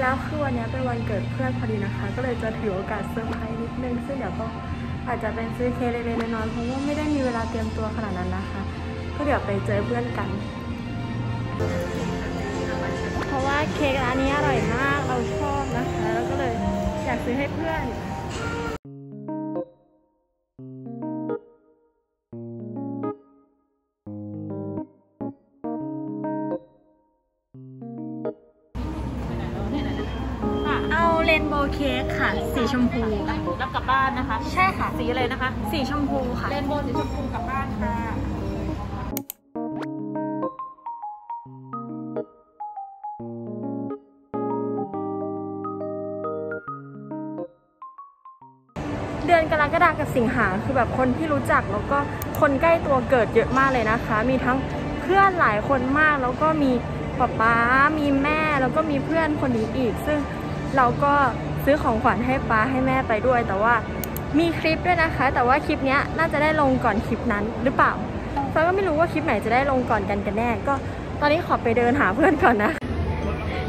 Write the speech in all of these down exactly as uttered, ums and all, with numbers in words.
แล้วคือวันนี้เป็นวันเกิดเพื่อนพอดีนะคะก็เลยจะถือโอกาสเซอร์ไพรส์นิดนึงซึ่งเดี๋ยวก็อาจจะเป็นซื้อเค้กเล็กๆน้อยๆเพราะว่าไม่ได้มีเวลาเตรียมตัวขนาดนั้นนะคะก็เดี๋ยวไปเจอเพื่อนกันเพราะว่าเค้กร้านนี้อร่อยมากเราชอบนะคะแล้วก็เลยอยากซื้อให้เพื่อนเรนโบว์เค้กค่ะสีชมพูรับกลับบ้านนะคะใช่ค่ะสีอะไรนะคะสีชมพูค่ะเรนโบว์สีชมพูกลับบ้านค่ะเดือนกรกฎาคมกับสิงหาคือแบบคนที่รู้จักแล้วก็คนใกล้ตัวเกิดเยอะมากเลยนะคะมีทั้งเพื่อนหลายคนมากแล้วก็มีป๊าป๊ามีแม่แล้วก็มีเพื่อนคนนี้อีกซึ่งเราก็ซื้อของขวัญให้ป้าให้แม่ไปด้วยแต่ว่ามีคลิปด้วยนะคะแต่ว่าคลิปนี้น่าจะได้ลงก่อนคลิปนั้นหรือเปล่าฟ้าก็ไม่รู้ว่าคลิปไหนจะได้ลงก่อนกันกันแน่ก็ตอนนี้ขอไปเดินหาเพื่อนก่อนนะ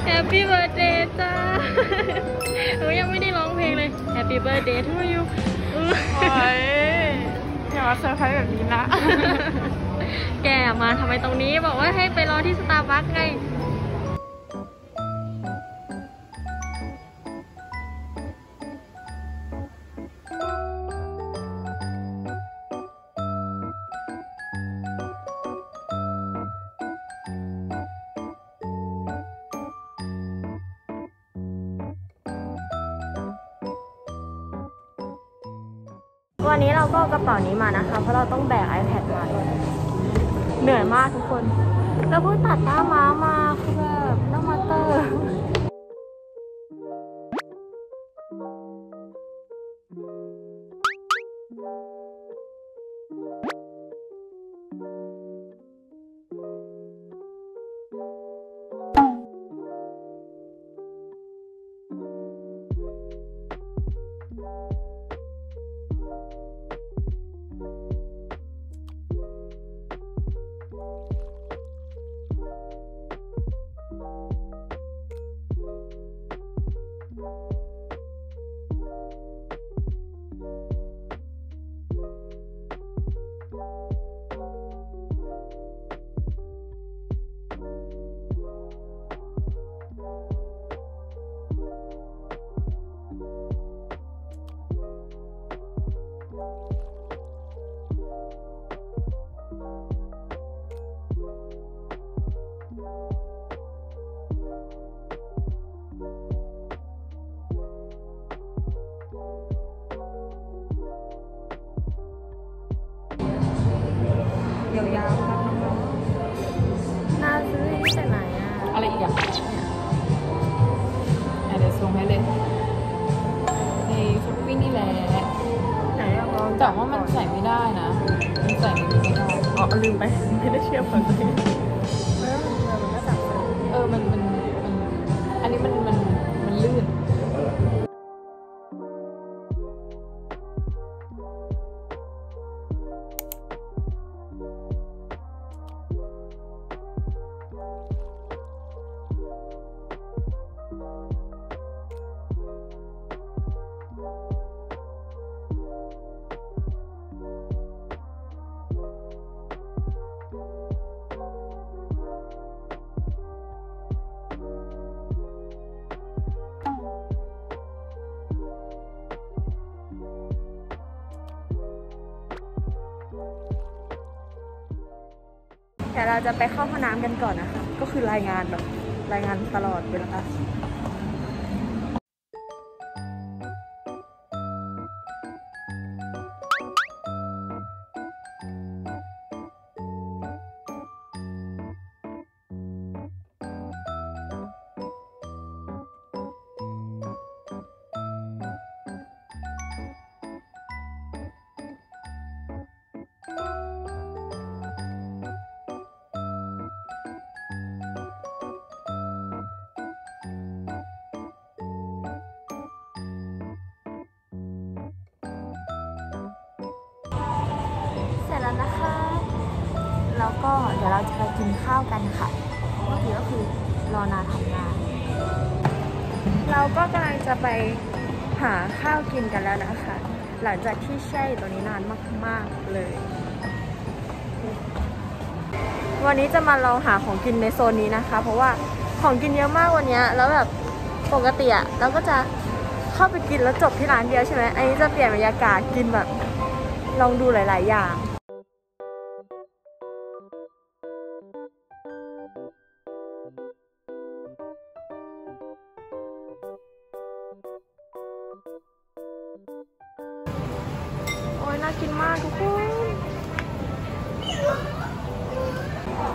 Happy Birthday จ้าหนูยังไม่ได้ร้องเพลงเลย Happy Birthday to you อย่ามาเซอร์ไพรส์แบบนี้นะแกมาทำไมตรงนี้บอกว่าให้ไปรอที่สตาร์บัคไงวันนี้เราก็กระเป๋านี้มานะคะเพราะเราต้องแบก iPad มาด้วยเหนื่อยมากทุกคนแล้วเพิ่งตัดหน้าม้ามาคือแบบหน้ามาเตอร์แต่ว่ามันใส่ไม่ได้นะมันใส่ไม่ได้อ๋อลืมไปไม่ได้เชื่อมก่อนเลยมันก็จับเออมันมันมันอันนี้มันมันมันลื่นแต่เราจะไปเข้าห้องน้ำกันก่อนนะคะก็คือรายงานแบบรายงานตลอดเวลาแล้วนะคะแล้วก็เดี๋ยวเราจะไปกินข้าวกันค่ะเมื่อกี้ก็คือรอนานทำงาน ก็กำลังจะไปหาข้าวกินกันแล้วนะคะหลังจากที่แช่อยู่ตรงนี้นานมากๆเลยวันนี้จะมาลองหาของกินในโซนนี้นะคะเพราะว่าของกินเยอะมากวันนี้แล้วแบบปกติอะเราก็จะเข้าไปกินแล้วจบที่ร้านเดียวใช่ไหมอันนี้จะเปลี่ยนบรรยากาศกินแบบลองดูหลายๆอย่างโอ้ยน่ากินมากทุกคน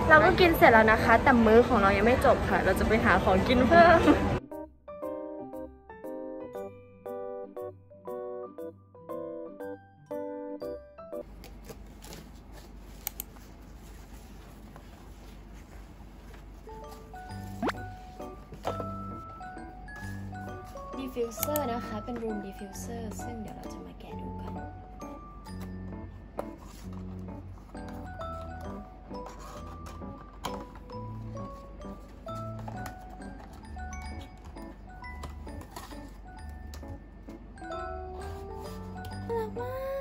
เราก็กินเสร็จแล้วนะคะแต่มื้อของเรายังไม่จบค่ะเราจะไปหาของกินเพิ่มดิฟิวเซอร์นะคะเป็นรูมดิฟิวเซอร์ซึ่งเดี๋ยวเราจะมาแกะดูกันน่ารักมา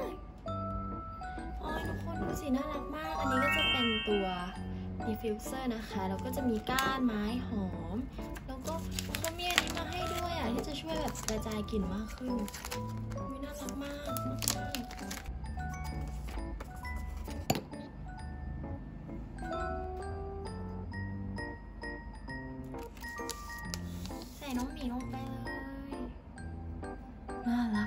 กอ๋อทุกคนดูสิน่ารักมากอันนี้ก็จะเป็นตัวดิฟิวเซอร์นะคะแล้วก็จะมีก้านไม้หอมแล้วก็เขามีอันนี้มาให้ด้วยอ่ะที่จะช่วยแบบกระจายกลิ่นมากขึ้นมีน่ารักมากมากใส่น้องหมีลงไปเลยน่ารัก